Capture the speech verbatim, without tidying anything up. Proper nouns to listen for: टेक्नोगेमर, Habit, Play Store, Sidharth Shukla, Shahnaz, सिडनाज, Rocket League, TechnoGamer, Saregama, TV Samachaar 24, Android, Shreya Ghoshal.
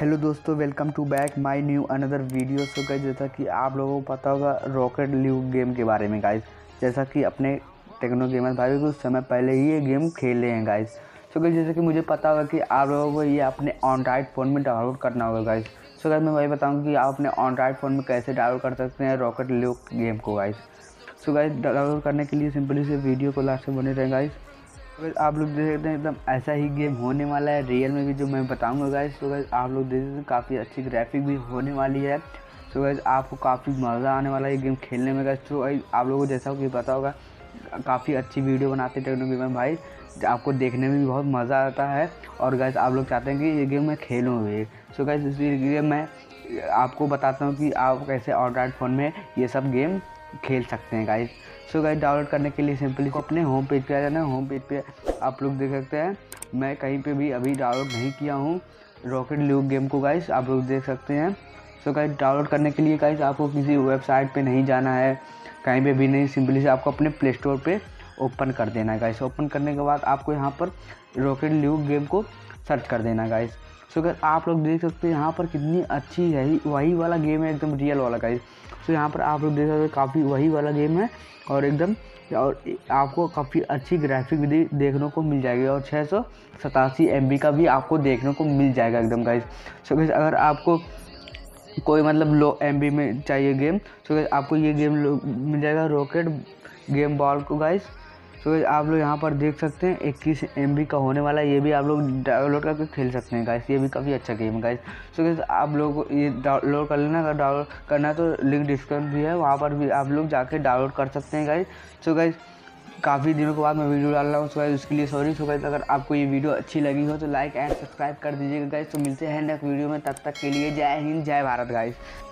Hello दोस्तों, welcome to back my new another video. So guys, जैसा कि आप लोगों को पता होगा रॉकेट लीग गेम के बारे में गाइस, जैसा कि अपने टेक्नो गेमर भाई भी कुछ समय पहले ही ये गेम खेले हैं गाइस। सो गाइस, जैसे कि मुझे पता होगा कि आप लोगों को ये अपने एंड्रॉइड फ़ोन में डाउनलोड करना होगा गाइस। सो गाइस, मैं वही बताऊँगा कि आप अपने एंड्रॉइड फ़ोन में कैसे डाउनलोड कर सकते हैं रॉकेट लीग गेम को गाइस। सो गाइस, डाउनलोड करने के लिए सिंपली से वीडियो को लास्ट में बने रहें गाइस। आप लोग देख सकते हैं एकदम ऐसा ही गेम होने वाला है रियल में भी, जो मैं बताऊंगा गाइस। तो गाइस, आप लोग देख सकते हैं काफ़ी अच्छी ग्राफिक भी होने वाली है। तो गाइस, आपको काफ़ी मज़ा आने वाला है ये गेम खेलने में गाइस। तो गाइस, आप लोगों को जैसा कि पता होगा काफ़ी अच्छी वीडियो बनाते हैं टेक्नोगेमर भाई, आपको देखने में भी बहुत मज़ा आता है। और गाइस, आप लोग चाहते हैं कि ये गेम मैं खेलूँ हुए। सो गाइस, इसलिए मैं आपको बताता हूँ कि आप कैसे एंड्रॉइड फ़ोन में ये सब गेम खेल सकते हैं गाइस। सो गाइस, डाउनलोड करने के लिए सिंपली को अपने होम पेज पे आ जाना है। होम पेज पे आप लोग देख सकते हैं, मैं कहीं पे भी अभी डाउनलोड नहीं किया हूँ रॉकेट लीग गेम को गाइस, आप लोग देख सकते हैं। सो गाइस, डाउनलोड करने के लिए गाइस आपको किसी वेबसाइट पे नहीं जाना है, कहीं पे भी नहीं, सिंपली से आपको अपने प्ले स्टोर पर ओपन कर देना है गाइस। ओपन करने के बाद आपको यहाँ पर रॉकेट लीग गेम को सर्च कर देना गाइस। सो गाइस, आप लोग देख सकते हैं यहाँ पर कितनी अच्छी है, वही वाला गेम है एकदम रियल वाला गाइस। सो यहाँ पर आप लोग देख सकते हैं काफ़ी वही वाला गेम है और एकदम, और आपको काफ़ी अच्छी ग्राफिक भी देखने को मिल जाएगी और छः सौ सतासी एम बी का भी आपको देखने को मिल जाएगा एकदम गाइस। सो गाइस, अगर आपको कोई मतलब लो एम बी में चाहिए गेम, सो गाइस आपको ये गेम मिल जाएगा रॉकेट गेम बॉल को गाइस। सो गाइस, आप लोग यहाँ पर देख सकते हैं इक्कीस एम बी का होने वाला है, ये भी आप लोग डाउनलोड करके खेल सकते हैं गाइस, ये भी काफ़ी अच्छा गेम है गाइस। सो गाइस, आप लोग को ये डाउनलोड कर लेना, अगर डाउनलोड करना है तो लिंक डिस्क्रिप्शन भी है, वहाँ पर भी आप लोग जाके डाउनलोड कर सकते हैं गाइस। सो गाइस, काफ़ी दिनों के बाद मैं वीडियो डाल रहा हूँ, सो गाइस उसके लिए सॉरी। सो गाइस, अगर आपको ये वीडियो अच्छी लगी हो तो लाइक एंड सब्सक्राइब कर दीजिएगा गाइस। तो मिलते हैं नेक्स्ट वीडियो में, तब तक के लिए जय हिंद जय भारत गाइस।